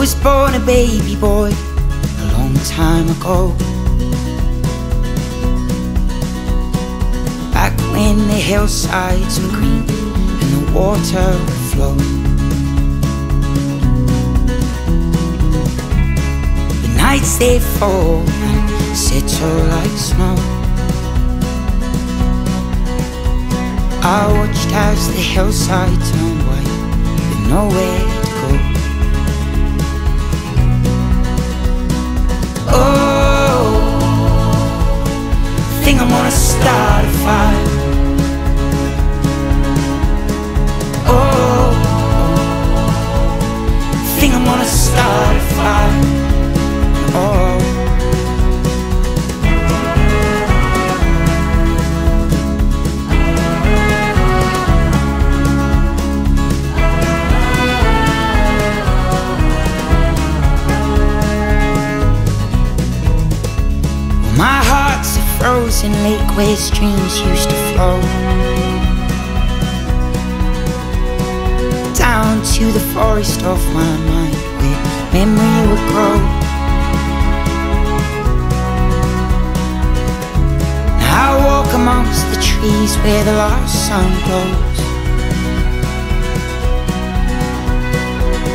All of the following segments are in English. was born a baby boy a long time ago, back when the hillsides were green and the water would flow. The nights they fall and settle like snow. I watched as the hillside turned white with nowhere to go. Oh, I think I'm gonna start a fire. Oh, I think I'm gonna start a fire. Oh. My heart's a frozen lake where streams used to flow, down to the forest of my mind where memory would grow. Now I walk amongst the trees where the last sun glows.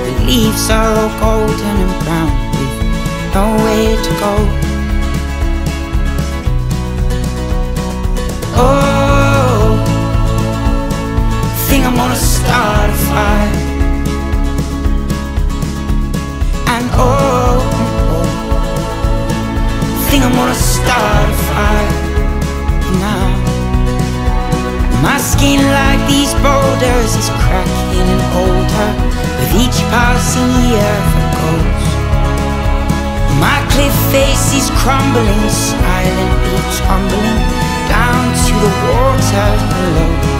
The leaves are all golden and brown with nowhere to go. I'm gonna start a fire. And oh, I think I'm gonna start a fire now. My skin, like these boulders, is cracking and older with each passing year that goes. My cliff face is crumbling, silently tumbling down to the water below.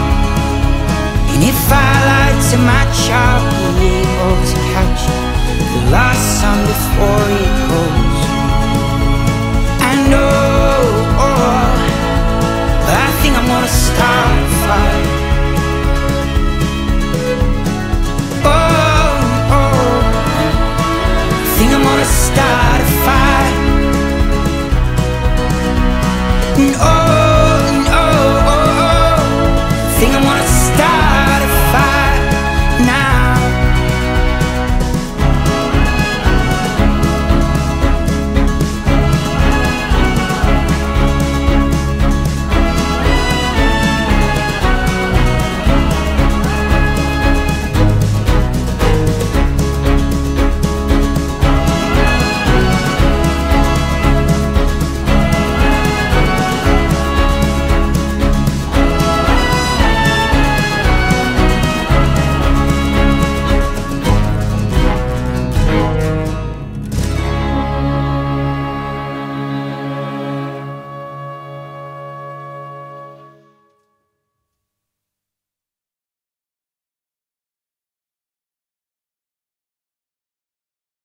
And if I light a match, I'll be able to catch the last sun before it goes. And oh, I think I'm gonna stop.